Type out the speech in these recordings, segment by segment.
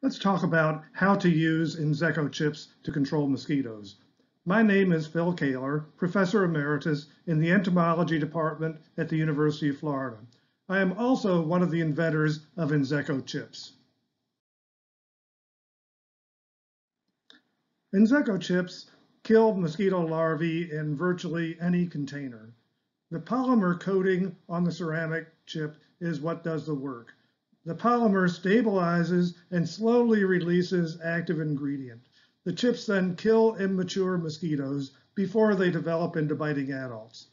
Let's talk about how to use INZECTO chips to control mosquitoes. My name is Phil Kaler, Professor Emeritus in the Entomology Department at the University of Florida. I am also one of the inventors of INZECTO chips. INZECTO chips kill mosquito larvae in virtually any container. The polymer coating on the ceramic chip is what does the work. The polymer stabilizes and slowly releases active ingredient. The chips then kill immature mosquitoes before they develop into biting adults.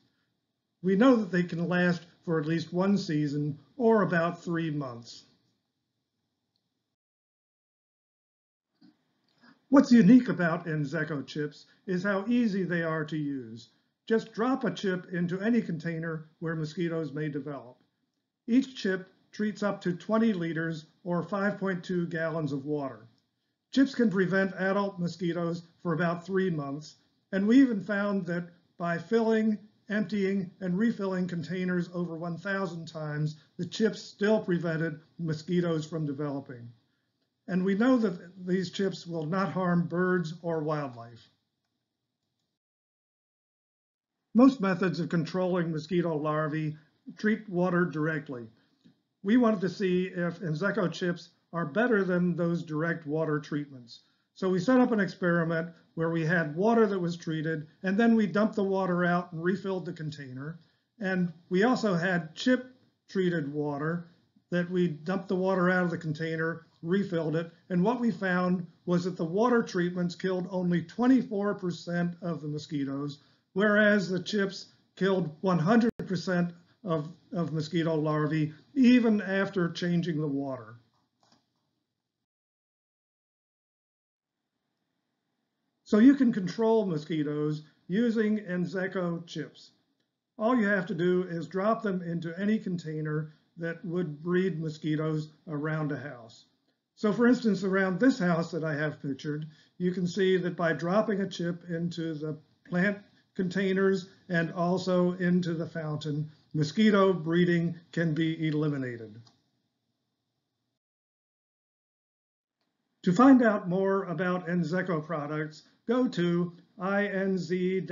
We know that they can last for at least one season or about 3 months. What's unique about INZECTO chips is how easy they are to use. Just drop a chip into any container where mosquitoes may develop. Each chip treats up to 20 liters or 5.2 gallons of water. Chips can prevent adult mosquitoes for about 3 months, and we even found that by filling, emptying, and refilling containers over 1,000 times, the chips still prevented mosquitoes from developing. And we know that these chips will not harm birds or wildlife. Most methods of controlling mosquito larvae treat water directly. We wanted to see if INZECTO chips are better than those direct water treatments. So we set up an experiment where we had water that was treated, and then we dumped the water out and refilled the container. And we also had chip-treated water that we dumped the water out of the container, refilled it, and what we found was that the water treatments killed only 24% of the mosquitoes, whereas the chips killed 100% of mosquito larvae, even after changing the water. So you can control mosquitoes using INZECTO chips. All you have to do is drop them into any container that would breed mosquitoes around a house. So for instance, around this house that I have pictured, you can see that by dropping a chip into the plant containers and also into the fountain, mosquito breeding can be eliminated. To find out more about INZECTO products, go to inzecto.com.